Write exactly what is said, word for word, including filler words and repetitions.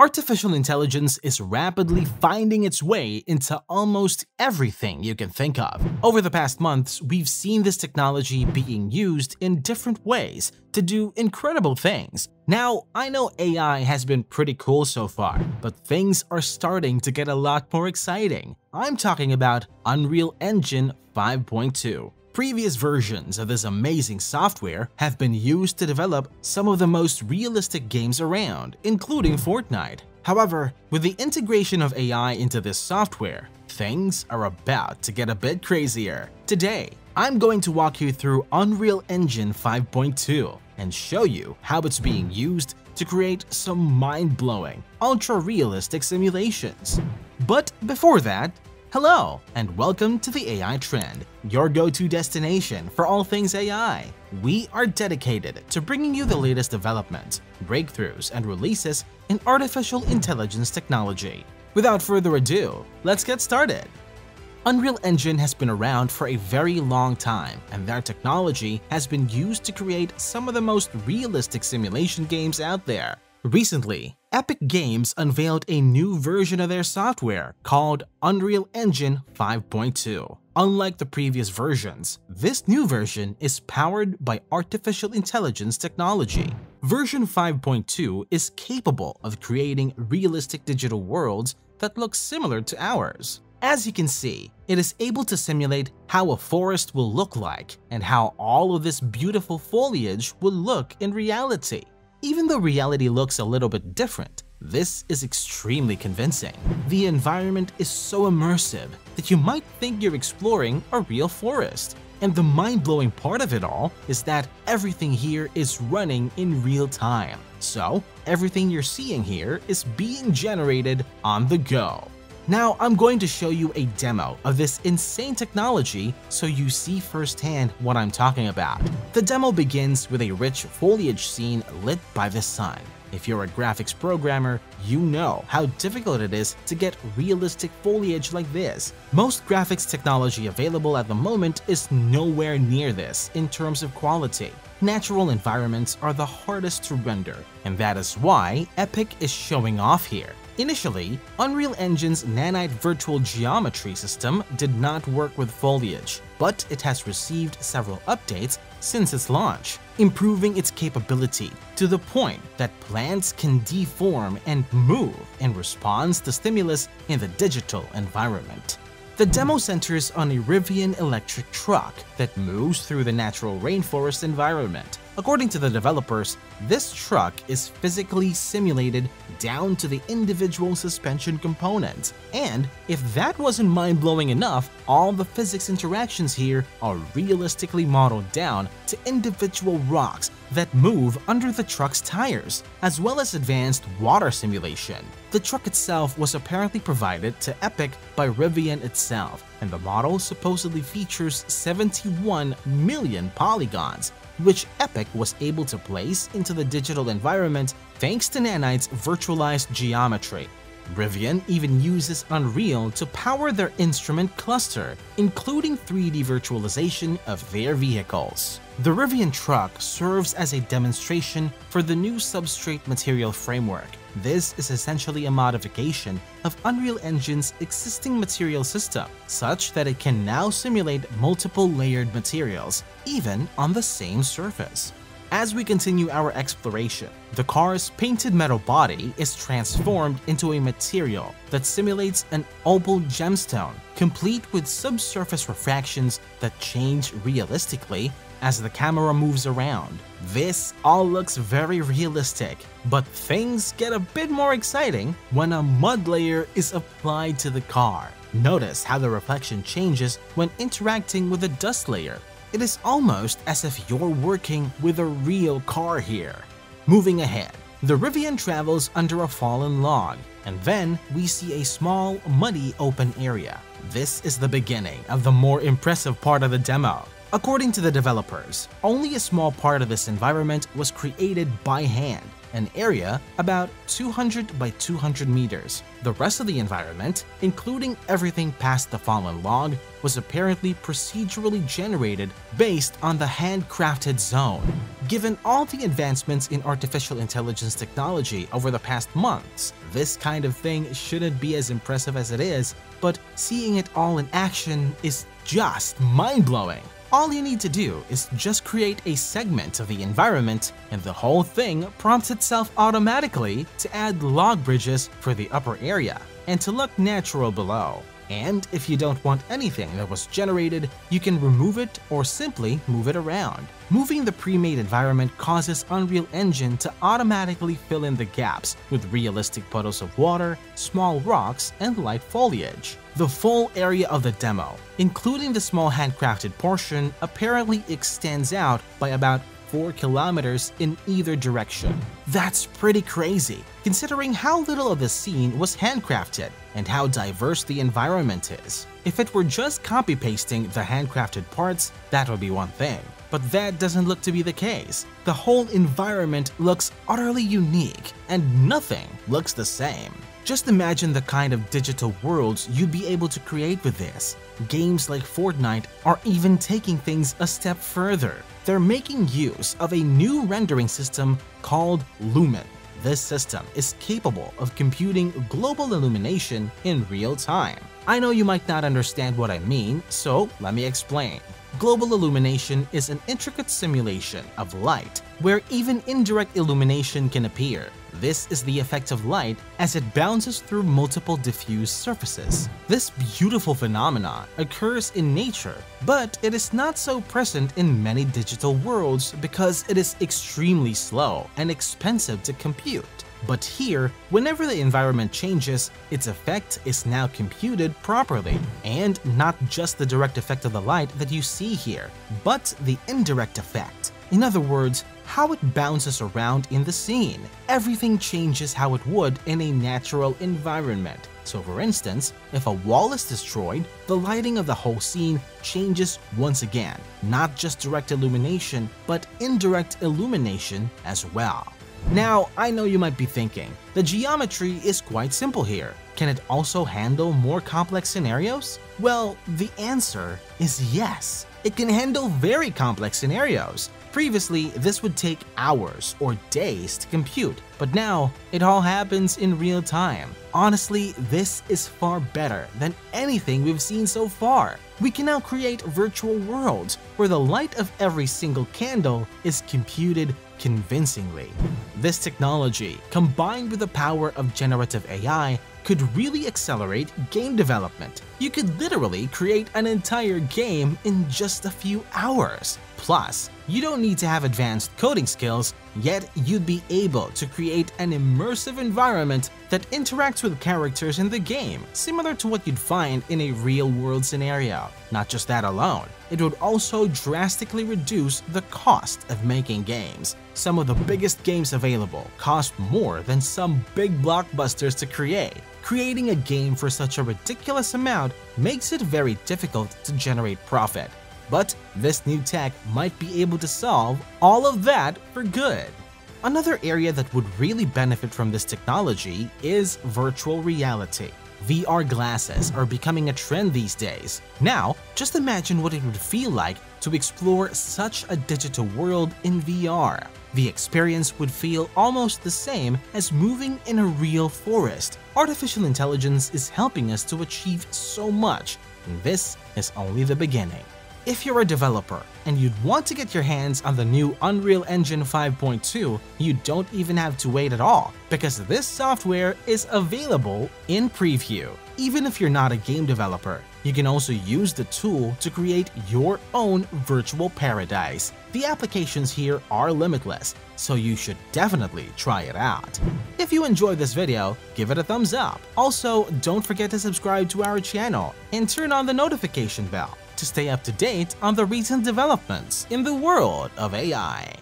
Artificial intelligence is rapidly finding its way into almost everything you can think of. Over the past months, we've seen this technology being used in different ways to do incredible things. Now, I know A I has been pretty cool so far, but things are starting to get a lot more exciting. I'm talking about Unreal Engine five point two. Previous versions of this amazing software have been used to develop some of the most realistic games around, including Fortnite. However, with the integration of A I into this software, things are about to get a bit crazier. Today, I'm going to walk you through Unreal Engine five point two and show you how it's being used to create some mind-blowing, ultra-realistic simulations. But before that, hello, and welcome to the A I Trend, your go-to destination for all things A I. We are dedicated to bringing you the latest developments, breakthroughs, and releases in artificial intelligence technology. Without further ado, let's get started. Unreal Engine has been around for a very long time, and their technology has been used to create some of the most realistic simulation games out there. Recently, Epic Games unveiled a new version of their software called Unreal Engine five point two. Unlike the previous versions, this new version is powered by artificial intelligence technology. Version five point two is capable of creating realistic digital worlds that look similar to ours. As you can see, it is able to simulate how a forest will look like and how all of this beautiful foliage will look in reality. Even though reality looks a little bit different, this is extremely convincing. The environment is so immersive that you might think you're exploring a real forest. And the mind-blowing part of it all is that everything here is running in real time. So everything you're seeing here is being generated on the go. Now I'm going to show you a demo of this insane technology so you see firsthand what I'm talking about. The demo begins with a rich foliage scene lit by the sun. If you're a graphics programmer, you know how difficult it is to get realistic foliage like this. Most graphics technology available at the moment is nowhere near this in terms of quality. Natural environments are the hardest to render, and that is why Epic is showing off here. Initially, Unreal Engine's Nanite virtual geometry system did not work with foliage, but it has received several updates since its launch, improving its capability to the point that plants can deform and move in response to stimulus in the digital environment. The demo centers on a Rivian electric truck that moves through the natural rainforest environment. According to the developers, this truck is physically simulated down to the individual suspension components. And if that wasn't mind-blowing enough, all the physics interactions here are realistically modeled down to individual rocks that move under the truck's tires, as well as advanced water simulation. The truck itself was apparently provided to Epic by Rivian itself, and the model supposedly features seventy-one million polygons, which Epic was able to place into the digital environment thanks to Nanite's virtualized geometry. Rivian even uses Unreal to power their instrument cluster, including three D virtualization of their vehicles. The Rivian truck serves as a demonstration for the new Substrate Material Framework. This is essentially a modification of Unreal Engine's existing material system, such that it can now simulate multiple layered materials, even on the same surface. As we continue our exploration, the car's painted metal body is transformed into a material that simulates an opal gemstone, complete with subsurface refractions that change realistically as the camera moves around. This all looks very realistic, but things get a bit more exciting when a mud layer is applied to the car. Notice how the reflection changes when interacting with a dust layer. It is almost as if you're working with a real car here. Moving ahead, the Rivian travels under a fallen log, and then we see a small, muddy open area. This is the beginning of the more impressive part of the demo. According to the developers, only a small part of this environment was created by hand, an area about two hundred by two hundred meters. The rest of the environment, including everything past the fallen log, was apparently procedurally generated based on the handcrafted zone. Given all the advancements in artificial intelligence technology over the past months, this kind of thing shouldn't be as impressive as it is, but seeing it all in action is just mind-blowing. All you need to do is just create a segment of the environment, and the whole thing prompts itself automatically to add log bridges for the upper area and to look natural below. And if you don't want anything that was generated, you can remove it or simply move it around. Moving the pre-made environment causes Unreal Engine to automatically fill in the gaps with realistic puddles of water, small rocks, and light foliage. The full area of the demo, including the small handcrafted portion, apparently extends out by about four kilometers in either direction. That's pretty crazy, considering how little of the scene was handcrafted and how diverse the environment is. If it were just copy-pasting the handcrafted parts, that would be one thing. But that doesn't look to be the case. The whole environment looks utterly unique, and nothing looks the same. Just imagine the kind of digital worlds you'd be able to create with this. Games like Fortnite are even taking things a step further. They're making use of a new rendering system called Lumen. This system is capable of computing global illumination in real time. I know you might not understand what I mean, so let me explain. Global illumination is an intricate simulation of light where even indirect illumination can appear. This is the effect of light as it bounces through multiple diffuse surfaces. This beautiful phenomenon occurs in nature, but it is not so present in many digital worlds because it is extremely slow and expensive to compute. But here, whenever the environment changes, its effect is now computed properly. And not just the direct effect of the light that you see here, but the indirect effect. In other words, how it bounces around in the scene. Everything changes how it would in a natural environment. So for instance, if a wall is destroyed, the lighting of the whole scene changes once again. Not just direct illumination, but indirect illumination as well. Now, I know you might be thinking, the geometry is quite simple here. Can it also handle more complex scenarios? Well, the answer is yes. It can handle very complex scenarios. Previously, this would take hours or days to compute, but now it all happens in real time. Honestly, this is far better than anything we've seen so far. We can now create virtual worlds where the light of every single candle is computed convincingly. This technology, combined with the power of generative A I, could really accelerate game development. You could literally create an entire game in just a few hours. Plus, you don't need to have advanced coding skills, yet you'd be able to create an immersive environment that interacts with characters in the game, similar to what you'd find in a real-world scenario. Not just that alone, it would also drastically reduce the cost of making games. Some of the biggest games available cost more than some big blockbusters to create. Creating a game for such a ridiculous amount makes it very difficult to generate profit. But this new tech might be able to solve all of that for good. Another area that would really benefit from this technology is virtual reality. V R glasses are becoming a trend these days. Now, just imagine what it would feel like to explore such a digital world in V R. The experience would feel almost the same as moving in a real forest. Artificial intelligence is helping us to achieve so much, and this is only the beginning. If you're a developer and you'd want to get your hands on the new Unreal Engine five point two, you don't even have to wait at all, because this software is available in preview. Even if you're not a game developer, you can also use the tool to create your own virtual paradise. The applications here are limitless, so you should definitely try it out. If you enjoyed this video, give it a thumbs up. Also, don't forget to subscribe to our channel and turn on the notification bell to stay up to date on the recent developments in the world of A I.